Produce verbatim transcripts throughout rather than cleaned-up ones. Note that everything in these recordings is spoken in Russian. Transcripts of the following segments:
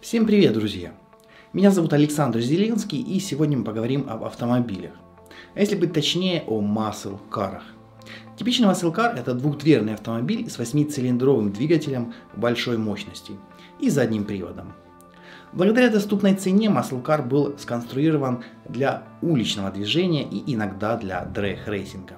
Всем привет, друзья! Меня зовут Александр Зеленский, и сегодня мы поговорим об автомобилях. А если быть точнее, о массел-карах. Типичный массел-кар – это двухдверный автомобиль с восьмицилиндровым двигателем большой мощности и задним приводом. Благодаря доступной цене массел-кар был сконструирован для уличного движения и иногда для дрэг-рейсинга.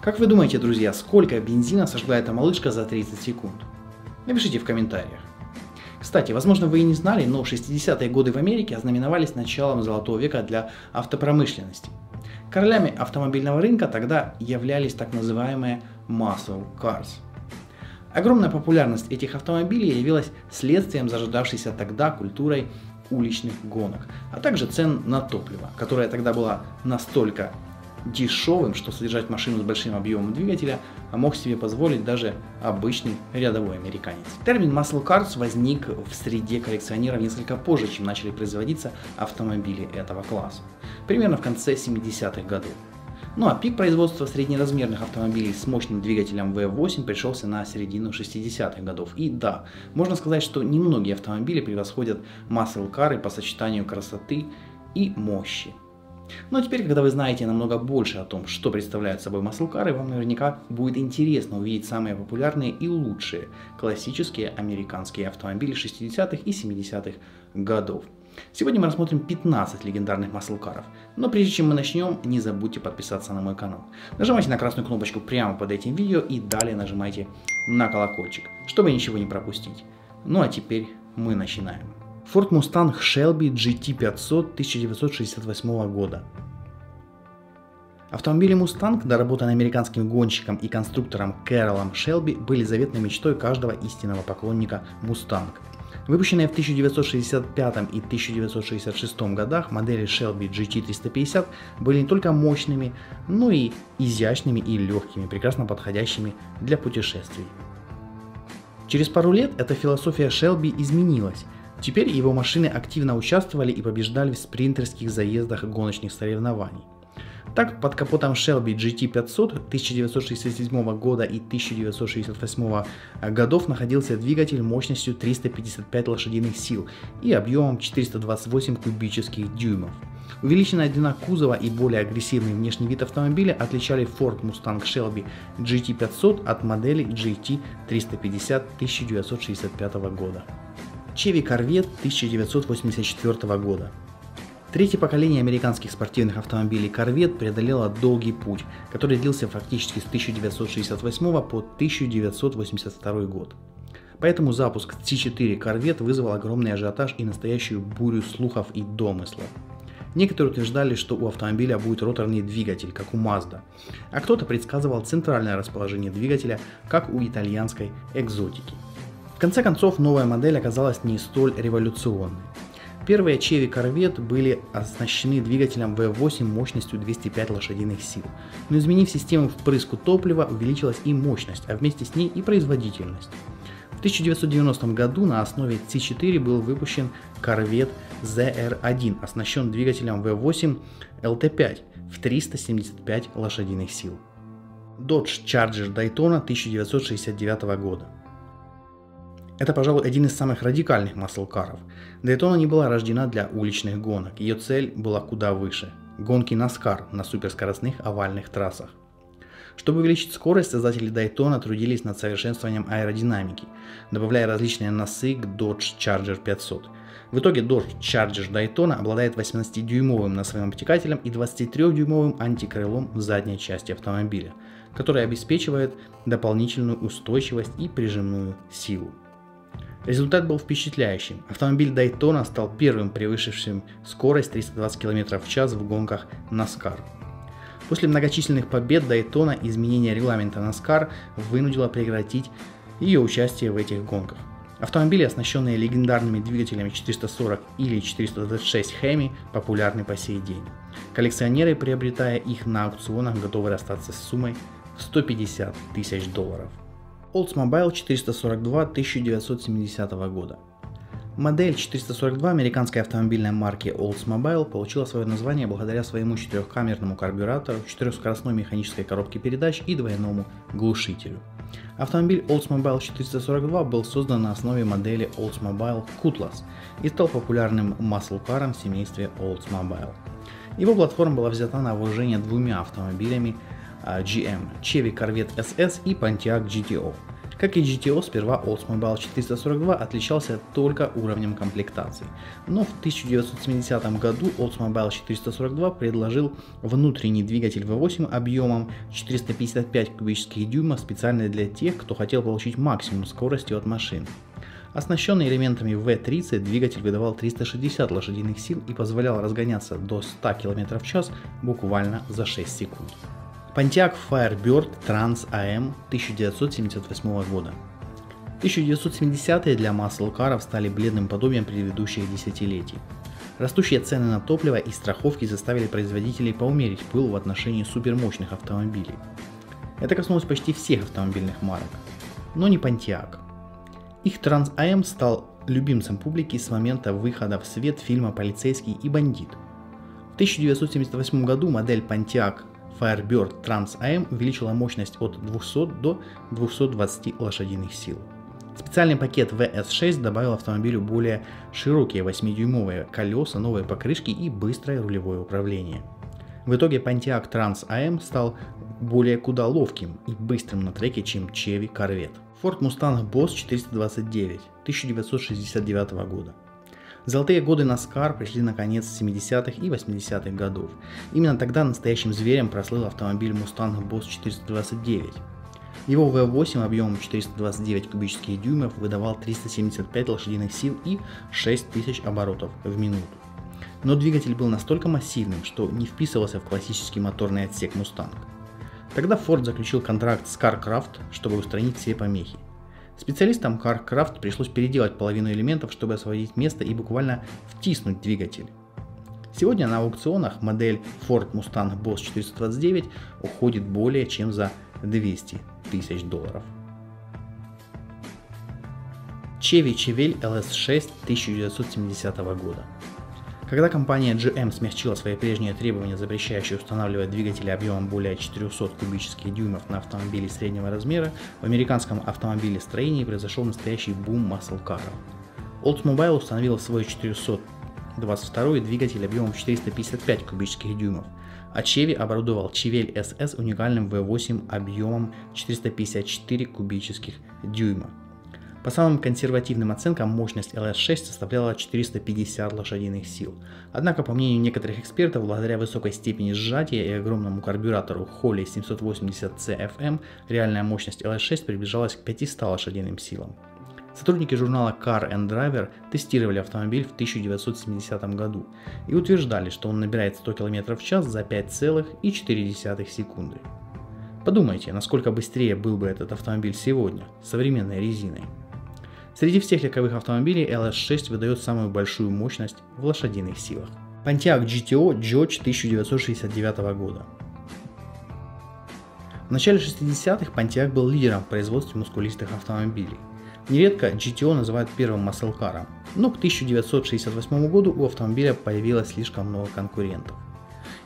Как вы думаете, друзья, сколько бензина сожгла эта малышка за тридцать секунд? Напишите в комментариях. Кстати, возможно, вы и не знали, но шестидесятые годы в Америке ознаменовались началом золотого века для автопромышленности. Королями автомобильного рынка тогда являлись так называемые muscle cars. Огромная популярность этих автомобилей явилась следствием зарождавшейся тогда культурой уличных гонок, а также цен на топливо, которое тогда было настолько дешевым, что содержать машину с большим объемом двигателя мог себе позволить даже обычный рядовой американец. Термин muscle cars возник в среде коллекционеров несколько позже, чем начали производиться автомобили этого класса, примерно в конце семидесятых годов. Ну а пик производства среднеразмерных автомобилей с мощным двигателем вэ восемь пришелся на середину шестидесятых годов. И да, можно сказать, что немногие автомобили превосходят muscle cars по сочетанию красоты и мощи. Но теперь, когда вы знаете намного больше о том, что представляют собой маслкары, вам наверняка будет интересно увидеть самые популярные и лучшие классические американские автомобили шестидесятых и семидесятых годов. Сегодня мы рассмотрим пятнадцать легендарных маслкаров. Но прежде чем мы начнем, не забудьте подписаться на мой канал. Нажимайте на красную кнопочку прямо под этим видео и далее нажимайте на колокольчик, чтобы ничего не пропустить. Ну а теперь мы начинаем. Ford Mustang Shelby джи ти пятьсот тысяча девятьсот шестьдесят восьмого года. Автомобили Mustang, доработанные американским гонщиком и конструктором Кэролом Шелби, были заветной мечтой каждого истинного поклонника Mustang. Выпущенные в тысяча девятьсот шестьдесят пятом и тысяча девятьсот шестьдесят шестом годах модели Shelby джи ти триста пятьдесят были не только мощными, но и изящными и легкими, прекрасно подходящими для путешествий. Через пару лет эта философия Shelby изменилась. Теперь его машины активно участвовали и побеждали в спринтерских заездах гоночных соревнований. Так, под капотом Shelby джи ти пятьсот тысяча девятьсот шестьдесят седьмого года и тысяча девятьсот шестьдесят восьмого годов находился двигатель мощностью триста пятьдесят пять лошадиных сил и объемом четыреста двадцать восемь кубических дюймов. Увеличенная длина кузова и более агрессивный внешний вид автомобиля отличали Ford Mustang Shelby джи ти пятьсот от модели джи ти триста пятьдесят тысяча девятьсот шестьдесят пятого года. Chevy Corvette тысяча девятьсот восемьдесят четвёртого года. Третье поколение американских спортивных автомобилей Corvette преодолело долгий путь, который длился фактически с тысяча девятьсот шестьдесят восьмого по тысяча девятьсот восемьдесят второй год. Поэтому запуск си четыре Corvette вызвал огромный ажиотаж и настоящую бурю слухов и домыслов. Некоторые утверждали, что у автомобиля будет роторный двигатель, как у Mazda, а кто-то предсказывал центральное расположение двигателя, как у итальянской экзотики. В конце концов, новая модель оказалась не столь революционной. Первые Chevy Corvette были оснащены двигателем вэ восемь мощностью двести пять лошадиных сил, но изменив систему впрыску топлива, увеличилась и мощность, а вместе с ней и производительность. В тысяча девятьсот девяностом году на основе си четыре был выпущен Corvette зет эр один, оснащен двигателем вэ восемь эл тэ пять в триста семьдесят пять лошадиных сил. Dodge Charger Daytona тысяча девятьсот шестьдесят девятого года. Это, пожалуй, один из самых радикальных маслкаров. Daytona не была рождена для уличных гонок, ее цель была куда выше – гонки NASCAR на суперскоростных овальных трассах. Чтобы увеличить скорость, создатели Daytona трудились над совершенствованием аэродинамики, добавляя различные носы к Dodge Charger пятьсот. В итоге Dodge Charger Daytona обладает восемнадцатидюймовым носовым обтекателем и двадцатитрёхдюймовым антикрылом в задней части автомобиля, который обеспечивает дополнительную устойчивость и прижимную силу. Результат был впечатляющим. Автомобиль Daytona стал первым превысившим скорость триста двадцать километров в час в гонках NASCAR. После многочисленных побед Daytona изменение регламента NASCAR вынудило прекратить ее участие в этих гонках. Автомобили, оснащенные легендарными двигателями четыреста сорок или четыреста двадцать шесть Hemi, популярны по сей день. Коллекционеры, приобретая их на аукционах, готовы расстаться с суммой в сто пятьдесят тысяч долларов. Oldsmobile четыреста сорок два тысяча девятьсот семидесятого года. Модель четыреста сорок два американской автомобильной марки Oldsmobile получила свое название благодаря своему четырехкамерному карбюратору, четырехскоростной механической коробке передач и двойному глушителю. Автомобиль Oldsmobile четыреста сорок два был создан на основе модели Oldsmobile Cutlass и стал популярным маслкаром в семействе Oldsmobile. Его платформа была взята на вооружение двумя автомобилями джи эм – Chevy Corvette эс эс и Pontiac джи ти о. Как и джи ти о, сперва Oldsmobile четыреста сорок два отличался только уровнем комплектации, но в тысяча девятьсот семидесятом году Oldsmobile четыреста сорок два предложил внутренний двигатель ви восемь объемом четыреста пятьдесят пять кубических дюйма специально для тех, кто хотел получить максимум скорости от машин. Оснащенный элементами ви тридцать, двигатель выдавал триста шестьдесят лошадиных сил и позволял разгоняться до ста км в час буквально за шесть секунд. Pontiac Firebird Trans-эй эм тысяча девятьсот семьдесят восьмого года. тысяча девятьсот семидесятые для маслкаров стали бледным подобием предыдущих десятилетий. Растущие цены на топливо и страховки заставили производителей поумерить пыл в отношении супермощных автомобилей. Это коснулось почти всех автомобильных марок, но не Pontiac. Их Trans-эй эм стал любимцем публики с момента выхода в свет фильма «Полицейский и бандит». В тысяча девятьсот семьдесят восьмом году модель Pontiac Firebird Trans-эй эм увеличила мощность от двухсот до двухсот двадцати лошадиных сил. Специальный пакет ви эс шесть добавил автомобилю более широкие восьмидюймовые колеса, новые покрышки и быстрое рулевое управление. В итоге Pontiac Trans-эй эм стал более куда ловким и быстрым на треке, чем Chevy Corvette. Ford Mustang Boss четыреста двадцать девять тысяча девятьсот шестьдесят девятого года. Золотые годы NASCAR пришли на конец семидесятых и восьмидесятых годов. Именно тогда настоящим зверем прослыл автомобиль Mustang Boss четыреста двадцать девять. Его ви восемь объемом четыреста двадцать девять кубических дюймов выдавал триста семьдесят пять лошадиных сил и шесть тысяч оборотов в минуту. Но двигатель был настолько массивным, что не вписывался в классический моторный отсек Mustang. Тогда Ford заключил контракт с Car Craft, чтобы устранить все помехи. Специалистам Car Craft пришлось переделать половину элементов, чтобы освободить место и буквально втиснуть двигатель. Сегодня на аукционах модель Ford Mustang Boss четыреста двадцать девять уходит более чем за двести тысяч долларов. Chevy Chevelle эл эс шесть тысяча девятьсот семидесятого года. Когда компания джи эм смягчила свои прежние требования, запрещающие устанавливать двигатели объемом более четырехсот кубических дюймов на автомобили среднего размера, в американском автомобилестроении произошел настоящий бум маслкаров. Oldsmobile установил свой четыреста двадцать второй двигатель объемом четыреста пятьдесят пять кубических дюймов, а Chevy оборудовал Chevelle эс эс уникальным ви восемь объемом четыреста пятьдесят четыре кубических дюйма. По самым консервативным оценкам, мощность эл эс шесть составляла четыреста пятьдесят лошадиных сил. Однако, по мнению некоторых экспертов, благодаря высокой степени сжатия и огромному карбюратору Holley семьсот восемьдесят си эф эм, реальная мощность эл эс шесть приближалась к пятистам лошадиным силам. Сотрудники журнала Car and Driver тестировали автомобиль в тысяча девятьсот семидесятом году и утверждали, что он набирает сто км в час за пять целых четыре десятых секунды. Подумайте, насколько быстрее был бы этот автомобиль сегодня с современной резиной. Среди всех легковых автомобилей эл эс шесть выдает самую большую мощность в лошадиных силах. Pontiac джи ти о Judge тысяча девятьсот шестьдесят девятого года. В начале шестидесятых Pontiac был лидером в производстве мускулистых автомобилей. Нередко джи ти о называют первым маслкаром, но к тысяча девятьсот шестьдесят восьмому году у автомобиля появилось слишком много конкурентов.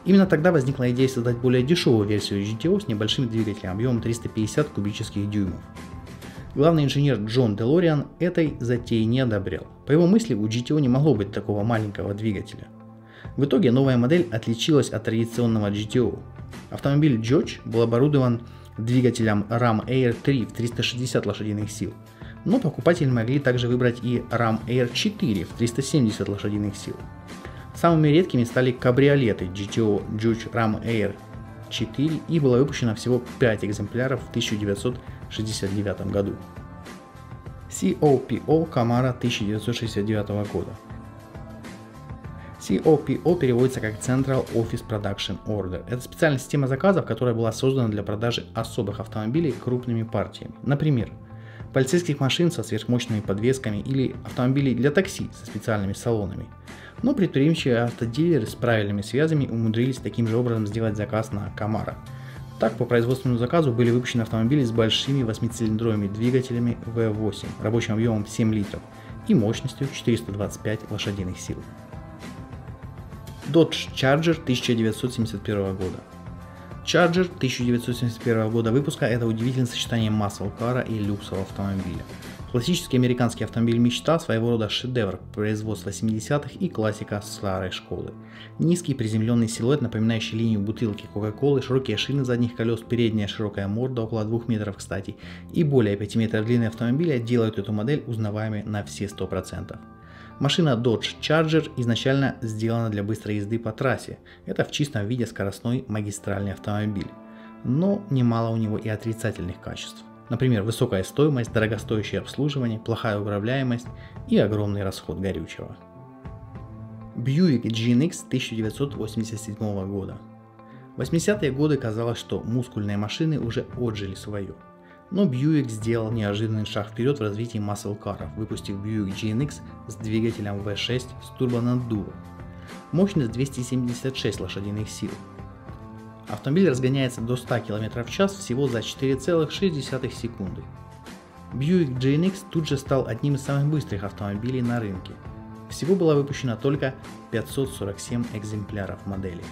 Именно тогда возникла идея создать более дешевую версию джи ти о с небольшим двигателем объемом триста пятьдесят кубических дюймов. Главный инженер Джон Делориан этой затеи не одобрял. По его мысли, у джи ти о не могло быть такого маленького двигателя. В итоге новая модель отличилась от традиционного джи ти о. Автомобиль Judge был оборудован двигателем Ram Air три в триста шестьдесят лошадиных сил, но покупатели могли также выбрать и Ram Air четыре в триста семьдесят лошадиных сил. Самыми редкими стали кабриолеты джи ти о Judge Ram Air четыре, и было выпущено всего пять экземпляров в тысяча девятьсот шестьдесят девятом году. си о пи о Camaro тысяча девятьсот шестьдесят девятого года. си о пи о переводится как Central Office Production Order. Это специальная система заказов, которая была создана для продажи особых автомобилей крупными партиями. Например, полицейских машин со сверхмощными подвесками или автомобилей для такси со специальными салонами. Но предприимчивые автодилеры с правильными связями умудрились таким же образом сделать заказ на Camaro. Так, по производственному заказу были выпущены автомобили с большими восьмицилиндровыми двигателями вэ восемь, рабочим объемом семь литров и мощностью четыреста двадцать пять лошадиных сил. Dodge Charger тысяча девятьсот семьдесят первого года. Charger тысяча девятьсот семьдесят первого года выпуска – это удивительное сочетание маслкара и люксового автомобиля. Классический американский автомобиль мечта, своего рода шедевр производства семидесятых и классика старой школы. Низкий приземленный силуэт, напоминающий линию бутылки Кока-Колы, широкие шины задних колес, передняя широкая морда, около двух метров, кстати, и более пяти метров длины автомобиля делают эту модель узнаваемой на все сто процентов. Машина Dodge Charger изначально сделана для быстрой езды по трассе, это в чистом виде скоростной магистральный автомобиль, но немало у него и отрицательных качеств. Например, высокая стоимость, дорогостоящее обслуживание, плохая управляемость и огромный расход горючего. Buick джи эн икс тысяча девятьсот восемьдесят седьмого года. В восьмидесятые годы казалось, что мускульные машины уже отжили свое. Но Buick сделал неожиданный шаг вперед в развитии маслкаров, выпустив Buick джи эн икс с двигателем вэ шесть с турбонаддувом. Мощность двести семьдесят шесть лошадиных сил. Автомобиль разгоняется до ста километров в час всего за четыре целых шесть десятых секунды. Buick джи эн икс тут же стал одним из самых быстрых автомобилей на рынке. Всего было выпущено только пятьсот сорок семь экземпляров модели.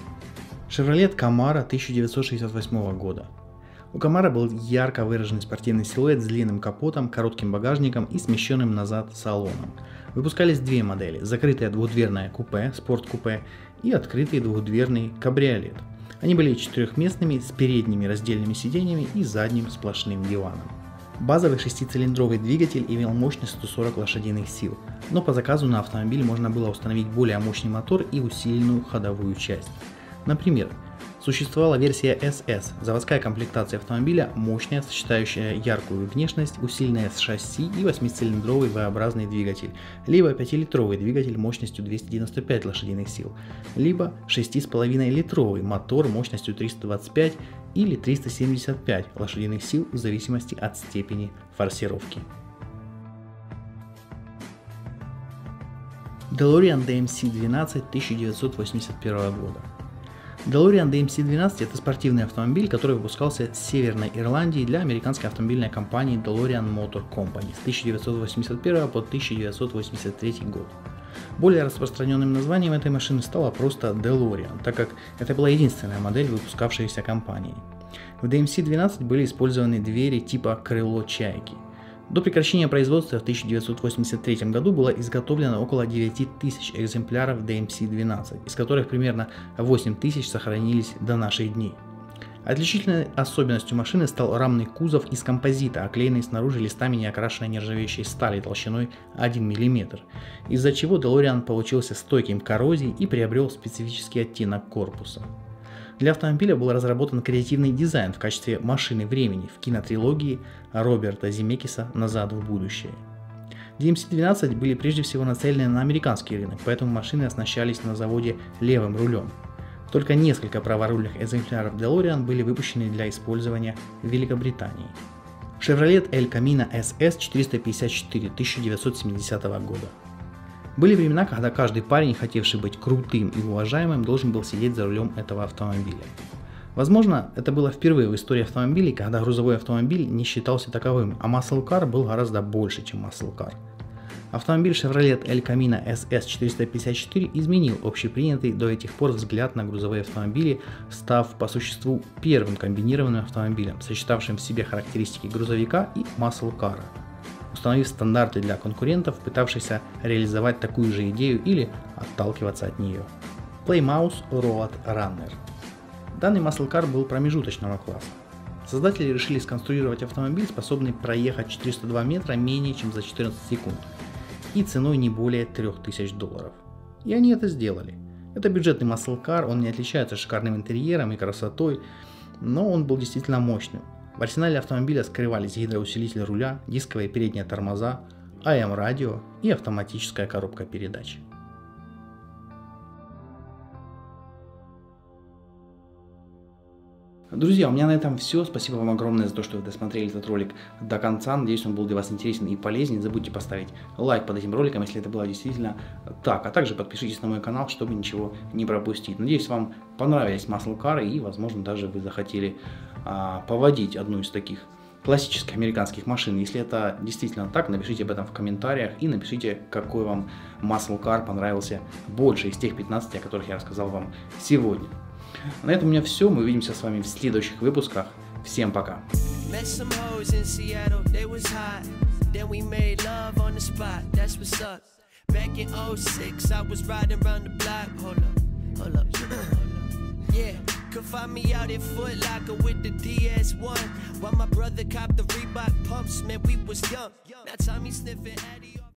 Chevrolet Camaro тысяча девятьсот шестьдесят восьмого года. У Camaro был ярко выраженный спортивный силуэт с длинным капотом, коротким багажником и смещенным назад салоном. Выпускались две модели – закрытое двухдверное купе, спорт-купе, и открытый двухдверный кабриолет. Они были четырехместными, с передними раздельными сиденьями и задним сплошным диваном. Базовый шестицилиндровый двигатель имел мощность сто сорок лошадиных сил, но по заказу на автомобиль можно было установить более мощный мотор и усиленную ходовую часть. Например, существовала версия эс эс, заводская комплектация автомобиля, мощная, сочетающая яркую внешность, усиленная с шасси и восьмицилиндровый V-образный двигатель, либо пятилитровый двигатель мощностью двести девяносто пять лошадиных сил, либо шесть целых пять десятых литровый мотор мощностью триста двадцать пять или триста семьдесят пять лошадиных сил в зависимости от степени форсировки. DeLorean ди эм си двенадцать тысяча девятьсот восемьдесят первого года. DeLorean ди эм си двенадцать – это спортивный автомобиль, который выпускался с Северной Ирландии для американской автомобильной компании DeLorean Motor Company с тысяча девятьсот восемьдесят первого по тысяча девятьсот восемьдесят третий год. Более распространенным названием этой машины стала просто DeLorean, так как это была единственная модель, выпускавшаяся компанией. В ди эм си двенадцать были использованы двери типа крыло чайки. До прекращения производства в тысяча девятьсот восемьдесят третьем году было изготовлено около девяти тысяч экземпляров ди эм си двенадцать, из которых примерно восемь тысяч сохранились до наших дней. Отличительной особенностью машины стал рамный кузов из композита, оклеенный снаружи листами неокрашенной нержавеющей стали толщиной один миллиметр, из-за чего DeLorean получился стойким к коррозии и приобрел специфический оттенок корпуса. Для автомобиля был разработан креативный дизайн в качестве машины времени в кинотрилогии Роберта Земекиса «Назад в будущее». ди эм си двенадцать были прежде всего нацелены на американский рынок, поэтому машины оснащались на заводе левым рулем. Только несколько праворульных экземпляров DeLorean были выпущены для использования в Великобритании. Chevrolet El Camino эс эс четыреста пятьдесят четыре тысяча девятьсот семидесятого года. Были времена, когда каждый парень, хотевший быть крутым и уважаемым, должен был сидеть за рулем этого автомобиля. Возможно, это было впервые в истории автомобилей, когда грузовой автомобиль не считался таковым, а маслкар был гораздо больше, чем маслкар. Автомобиль Chevrolet El Camino эс эс четыреста пятьдесят четыре изменил общепринятый до этих пор взгляд на грузовые автомобили, став по существу первым комбинированным автомобилем, сочетавшим в себе характеристики грузовика и маслкара, установив стандарты для конкурентов, пытавшихся реализовать такую же идею или отталкиваться от нее. Plymouth Road Runner. Данный маслкар был промежуточного класса. Создатели решили сконструировать автомобиль, способный проехать четыреста два метра менее чем за четырнадцать секунд и ценой не более трёх тысяч долларов. И они это сделали. Это бюджетный маслкар, он не отличается шикарным интерьером и красотой, но он был действительно мощным. В арсенале автомобиля скрывались гидроусилитель руля, дисковые передние тормоза, эй эм радио и автоматическая коробка передач. Друзья, у меня на этом все. Спасибо вам огромное за то, что вы досмотрели этот ролик до конца. Надеюсь, он был для вас интересен и полезен. Не забудьте поставить лайк под этим роликом, если это было действительно так. А также подпишитесь на мой канал, чтобы ничего не пропустить. Надеюсь, вам понравились маслкары и, возможно, даже вы захотели а, поводить одну из таких классических американских машин. Если это действительно так, напишите об этом в комментариях и напишите, какой вам маслкар понравился больше из тех пятнадцати, о которых я рассказал вам сегодня. На этом у меня все. Мы увидимся с вами в следующих выпусках. Всем пока. Could find me out at Foot Locker with the D S one, while my brother copped the Reebok pumps. Man, we was young. Now Tommy sniffing Addy.